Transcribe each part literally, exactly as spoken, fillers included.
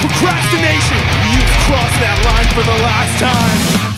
procrastination. You've crossed that line for the last time.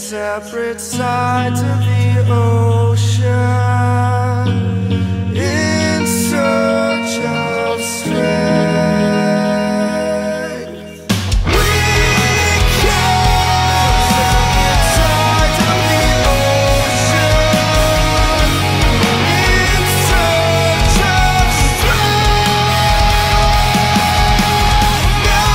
Separate sides of the ocean, in search of strength. We came separate sides of the ocean, in search of strength. Now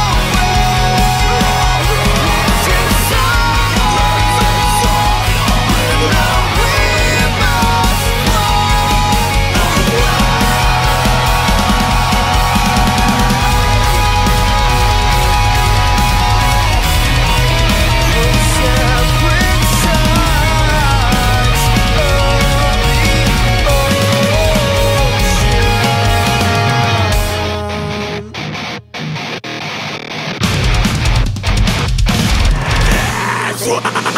we're inside Wow.